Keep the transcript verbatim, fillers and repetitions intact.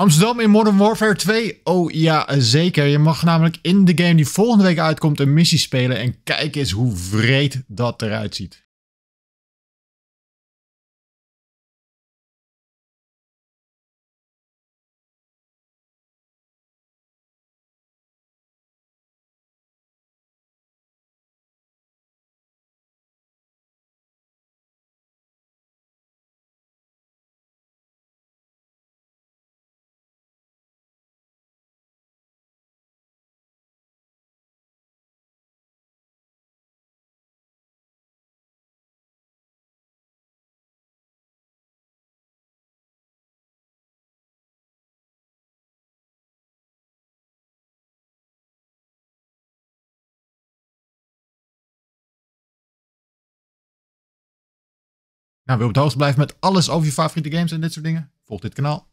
Amsterdam in Modern Warfare twee? Oh ja, zeker. Je mag namelijk in de game die volgende week uitkomt een missie spelen. En kijk eens hoe wreed dat eruit ziet. Nou, wil je op de hoogte blijven met alles over je favoriete games en dit soort dingen? Volg dit kanaal.